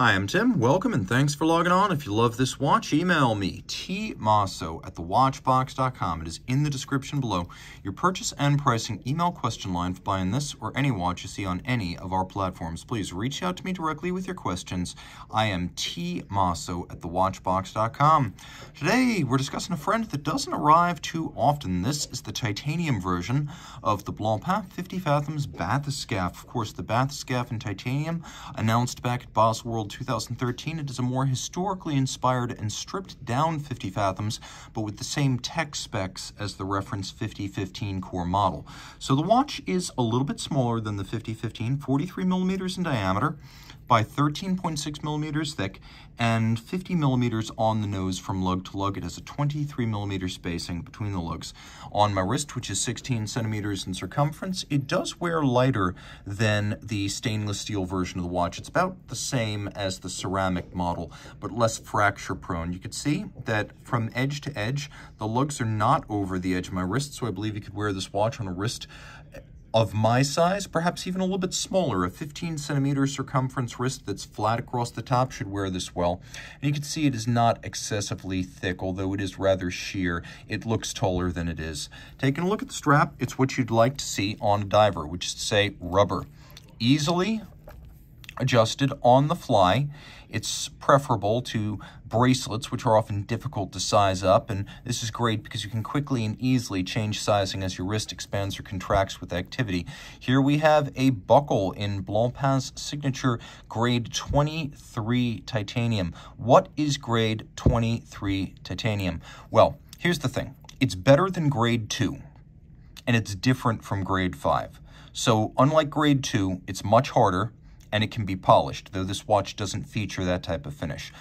Hi, I'm Tim. Welcome and thanks for logging on. If you love this watch, email me, tmosso@thewatchbox.com. It is in the description below. Your purchase and pricing email question line for buying this or any watch you see on any of our platforms. Please reach out to me directly with your questions. I am tmosso@thewatchbox.com. Today, we're discussing a friend that doesn't arrive too often. This is the titanium version of the Blancpain 50 Fathoms Bathyscaphe. Of course, the Bathyscaphe in titanium, announced back at Baselworld 2013, it is a more historically inspired and stripped down 50 Fathoms, but with the same tech specs as the reference 5015 core model. So the watch is a little bit smaller than the 5015, 43 millimeters in diameter by 13.6 millimeters thick and 50 millimeters on the nose from lug to lug. It has a 23 millimeter spacing between the lugs. On my wrist, which is 16 centimeters in circumference, it does wear lighter than the stainless steel version of the watch. It's about the same as the ceramic model, but less fracture prone. You could see that from edge to edge, the lugs are not over the edge of my wrist, so I believe you could wear this watch on a wrist of my size, perhaps even a little bit smaller. A 15 centimeter circumference wrist that's flat across the top should wear this well. And you can see it is not excessively thick, although it is rather sheer. It looks taller than it is. Taking a look at the strap, it's what you'd like to see on a diver, which is to say rubber. Easily adjusted on the fly. It's preferable to bracelets, which are often difficult to size up, and this is great because you can quickly and easily change sizing as your wrist expands or contracts with activity. Here we have a buckle in Blancpain's signature grade 23 titanium. What is grade 23 titanium? Well, here's the thing. It's better than grade 2, and it's different from grade 5. So unlike grade 2, it's much harder, and it can be polished, though this watch doesn't feature that type of finish.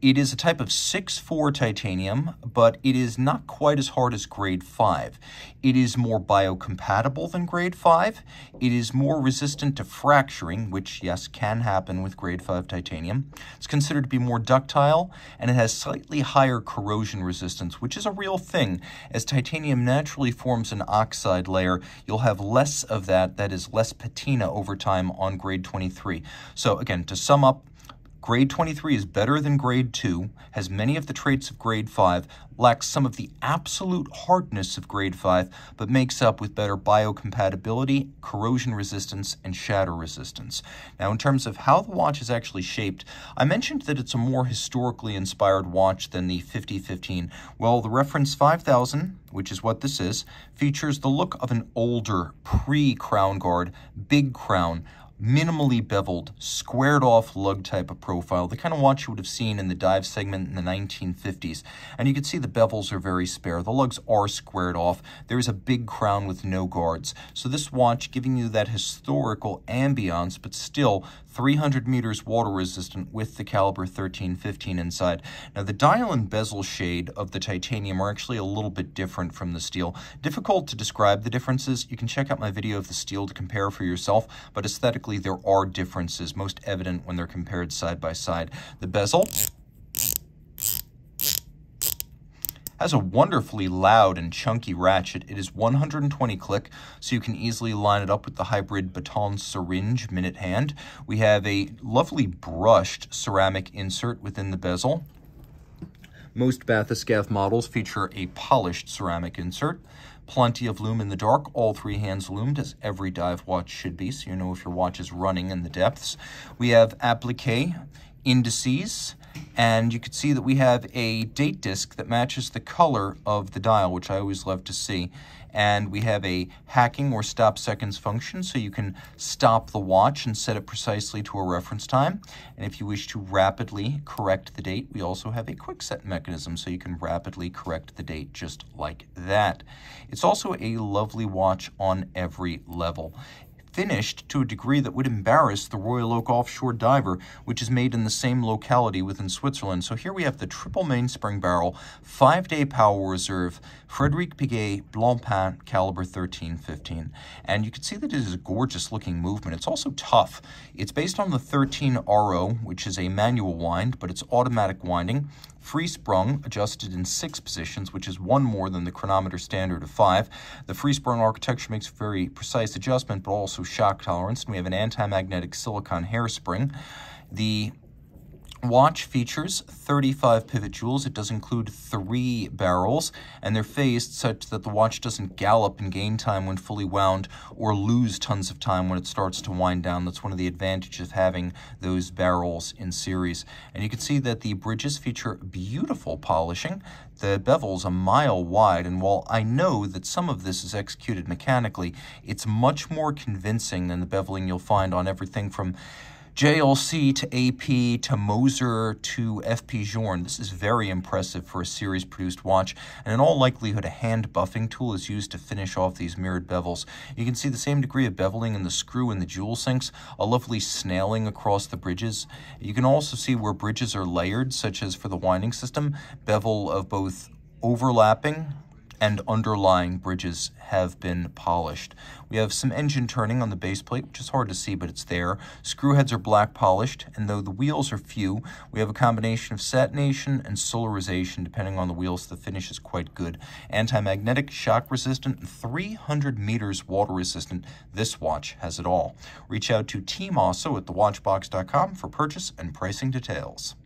It is a type of 6-4 titanium, but it is not quite as hard as grade 5. It is more biocompatible than grade 5. It is more resistant to fracturing, which, yes, can happen with grade 5 titanium. It's considered to be more ductile, and it has slightly higher corrosion resistance, which is a real thing. As titanium naturally forms an oxide layer, you'll have less of that, that is, less patina over time on grade 23. So, again, to sum up, grade 23 is better than grade 2, has many of the traits of grade 5, lacks some of the absolute hardness of grade 5, but makes up with better biocompatibility, corrosion resistance, and shatter resistance. Now, in terms of how the watch is actually shaped, I mentioned that it's a more historically inspired watch than the 5015. Well, the reference 5000, which is what this is, features the look of an older pre-crown guard, big crown, minimally beveled, squared-off lug type of profile, the kind of watch you would have seen in the dive segment in the 1950s. And you can see the bevels are very spare. The lugs are squared off. There is a big crown with no guards. So this watch giving you that historical ambiance, but still 300 meters water-resistant with the caliber 1315 inside. Now, the dial and bezel shade of the titanium are actually a little bit different from the steel. Difficult to describe the differences. You can check out my video of the steel to compare for yourself, but aesthetically, there are differences, most evident when they're compared side by side. The bezel has a wonderfully loud and chunky ratchet. It is 120 click, so you can easily line it up with the hybrid baton syringe minute hand. We have a lovely brushed ceramic insert within the bezel. Most Bathyscaphe models feature a polished ceramic insert. Plenty of lume in the dark, all three hands loomed, as every dive watch should be, so you know if your watch is running in the depths. We have applique indices, and you can see that we have a date disc that matches the color of the dial, which I always love to see. And we have a hacking or stop seconds function, so you can stop the watch and set it precisely to a reference time. And if you wish to rapidly correct the date, we also have a quick set mechanism, so you can rapidly correct the date just like that. It's also a lovely watch on every level. Finished to a degree that would embarrass the Royal Oak Offshore Diver, which is made in the same locality within Switzerland. So here we have the triple mainspring barrel, 5-day power reserve, Frederic Piguet, Blancpain, caliber 1315. And you can see that it is a gorgeous looking movement. It's also tough. It's based on the 13RO, which is a manual wind, but it's automatic winding. Free sprung, adjusted in 6 positions, which is 1 more than the chronometer standard of 5. The free sprung architecture makes very precise adjustment, but also shock tolerance. And we have an anti-magnetic silicon hairspring. The Watch features 35 pivot jewels. It does include 3 barrels, and they're phased such that the watch doesn't gallop and gain time when fully wound or lose tons of time when it starts to wind down. That's one of the advantages of having those barrels in series. And you can see that the bridges feature beautiful polishing. The bevel's a mile wide, and while I know that some of this is executed mechanically, it's much more convincing than the beveling you'll find on everything from JLC to AP to Moser to FP Journe. This is very impressive for a series-produced watch, and in all likelihood, a hand buffing tool is used to finish off these mirrored bevels. You can see the same degree of beveling in the screw and the jewel sinks, a lovely snailing across the bridges. You can also see where bridges are layered, such as for the winding system, bevel of both overlapping and underlying bridges have been polished. We have some engine turning on the base plate, which is hard to see, but it's there. Screw heads are black polished, and though the wheels are few, we have a combination of satination and solarization. Depending on the wheels, the finish is quite good. Anti-magnetic, shock-resistant, and 300 meters water-resistant. This watch has it all. Reach out to Team Mosso at thewatchbox.com for purchase and pricing details.